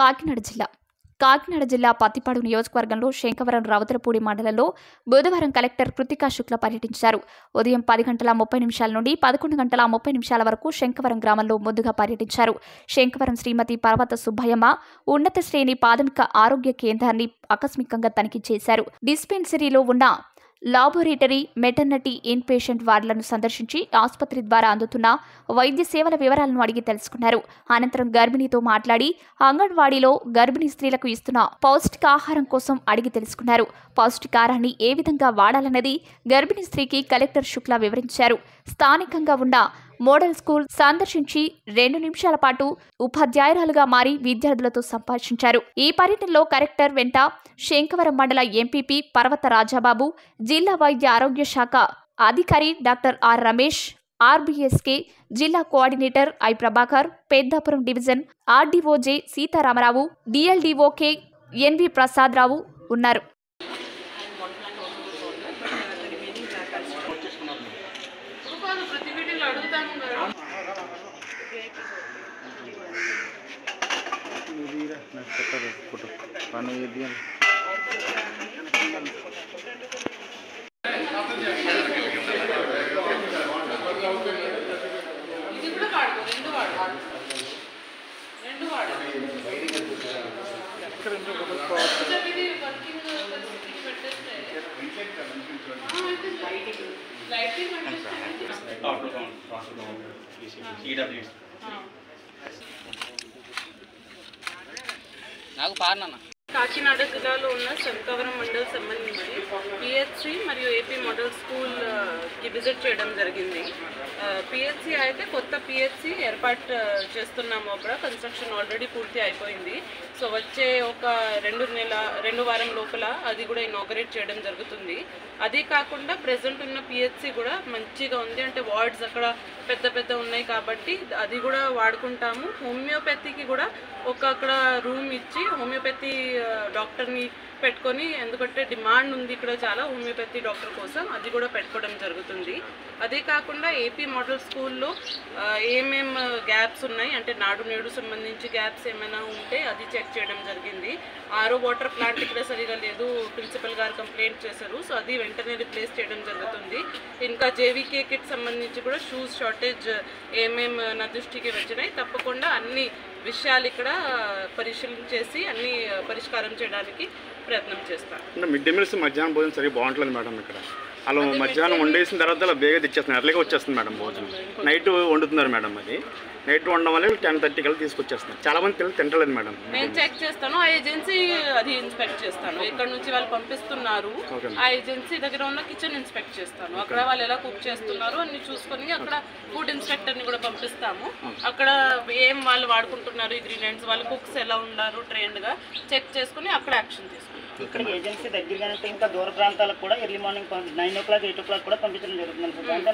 కాకినాడ జిల్లా పత్తిపాడు నియోజకవర్గంలో శంకరన్ రావతలపూడి మండలంలో బుధవారం కలెక్టర్ కృతికా శుక్ల పర్యటించారు. ఉదయం 10:30 నుండి 11:30 వరకు శంకరన్ గ్రామంలో ముందుగా పర్యటించారు. శంకరన్ శ్రీమతి పర్వత సుభయమ్మ ఉన్నత శ్రేణి ప్రాథమిక ఆరోగ్య కేంద్రాన్ని ఆకస్మికంగా తనిఖీ చేశారు. డిస్పెన్సరీలో ఉన్న లాబొరేటరీ, మెటర్నిటీ, ఇన్ పేషెంట్ వార్డులను సందర్శించి ఆసుపత్రి ద్వారా అందుతున్న వైద్య సేవల వివరాలను అడిగి తెలుసుకున్నారు. అనంతరం గర్భిణితో మాట్లాడి అంగన్వాడీలో గర్భిణీ స్త్రీలకు ఇస్తున్న పౌష్టికాహారం కోసం అడిగి తెలుసుకున్నారు. పౌష్టికాహారాన్ని ఏ విధంగా వాడాలన్నది గర్భిణీ స్త్రీకి కలెక్టర్ శుక్ల వివరించారు. స్థానికంగా ఉన్న మోడల్ స్కూల్ సందర్శించి 2 నిమిషాల పాటు ఉపాధ్యాయురాలుగా మారి విద్యార్థులతో సంభాషించారు. ఈ పర్యటనలో కలెక్టర్ వెంట శంకవరం మండల ఎంపీపీ పర్వత రాజాబాబు, జిల్లా వైద్య ఆరోగ్య శాఖ అధికారి డాక్టర్ ఆర్ రమేష్, ఆర్బీఎస్కే జిల్లా coordinator I Prabhakar, Peddapuram division RDO J Sitaramarao, DLDO K NV Prasadarao ఉన్నారు. కాకినాడ జిల్లాలో ఉన్న శంకవరం మండల్ సంబంధించి పిహెచ్సి మరియు ఏపీ మోడల్ స్కూల్కి విజిట్ చేయడం జరిగింది. పిహెచ్సి అయితే కొత్త పిహెచ్సి ఏర్పాటు చేస్తున్నాము. అప్పుడు కన్స్ట్రక్షన్ ఆల్రెడీ పూర్తి అయిపోయింది. సో వచ్చే ఒక 2 వారం లోపల అది కూడా ఇనాగరేట్ చేయడం జరుగుతుంది. అదే కాకుండా ప్రజెంట్ ఉన్న పిహెచ్సి కూడా మంచిగా ఉంది. అంటే వార్డ్స్ అక్కడ పెద్ద ఉన్నాయి కాబట్టి అది కూడా వాడుకుంటాము. హోమియోపతికి కూడా ఒక అక్కడ రూమ్ ఇచ్చి హోమియోపతి డాక్టర్ని పెట్టుకొని, ఎందుకంటే డిమాండ్ ఉంది ఇక్కడ చాలా హోమియోపతి డాక్టర్ కోసం, అది కూడా పెట్టుకోవడం జరుగుతుంది. అదే కాకుండా ఏపీ మోడల్ స్కూల్లో ఏమేం గ్యాప్స్ ఉన్నాయి అంటే నాడు నేడు సంబంధించి గ్యాప్స్ ఏమైనా ఉంటే అది చెక్ చేయడం జరిగింది. ఆరో వాటర్ ప్లాంట్ ఇక్కడ సరిగా లేదు, ప్రిన్సిపల్ గారు కంప్లైంట్ చేశారు. సో అది వెంటనే రిప్లేస్ చేయడం జరుగుతుంది. ఇంకా జేవీకే కిట్ సంబంధించి కూడా షూస్ షార్టేజ్ ఏమేం నా దృష్టికి వచ్చినాయి, తప్పకుండా అన్ని విషయాలు ఇక్కడ పరిశీలించేసి అన్ని పరిష్కారం చేయడానికి ప్రయత్నం చేస్తాను. మిడ్ డే మీల్స్ మధ్యాహ్నం భోజనం సరిగ్గా బాగుంటుంది మేడం. ఇక్కడ అలా మధ్యాహ్నం వండేసిన తర్వాత అలా బేగా తెచ్చేస్తున్నారు, అట్లాగే వచ్చేస్తుంది మేడం. భోజనం నైట్ వండుతున్నారు మేడం. అది నైట్ వండడం వల్ల 10:30 కల్లా తీసుకొచ్చేస్తున్నారు. చాలా మంది పిల్లలు తింటలేదు మేడం. నేను చెక్ చేస్తాను, ఆ ఏజెన్సీ అది ఇన్స్పెక్ట్ చేస్తాను. ఇక్కడ నుంచి వాళ్ళు పంపిస్తున్నారు, ఆ ఏజెన్సీ దగ్గర ఉన్న కిచెన్ ఇన్స్పెక్ట్ చేస్తాను. అక్కడ వాళ్ళు ఎలా కుక్ చేస్తున్నారు అన్ని చూసుకొని అక్కడ ఫుడ్ ఇన్స్పెక్టర్ని కూడా పంపిస్తాము. అక్కడ ఏం వాళ్ళు వాడుకుంటున్నారు ఇంగ్రీడియంట్స్, వాళ్ళు కుక్స్ ఎలా ఉన్నారు ట్రైన్డ్గా చెక్ చేసుకుని అక్కడ యాక్షన్ తీసుకుంటాం. ఇక్కడ ఏజెన్సీ దగ్గరగానే ఇంకా దూర ప్రాంతాలకు కూడా ఎర్లీ మార్నింగ్ 9 o'clock 8 o'clock కూడా పంపించడం జరుగుతుంది సార్. అంటే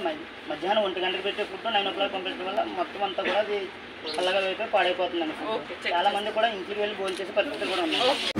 మధ్యాహ్నం 1 గంటకి పెట్టే ఫుడ్ 9 o'clock పంపించడం వల్ల మొత్తం అంతా కూడా అది అలాగే పాడైపోతుంది. చాలా మంది కూడా ఇంటికి వెళ్ళి భోజనం చేసే పరిస్థితులు కూడా ఉన్నాయి.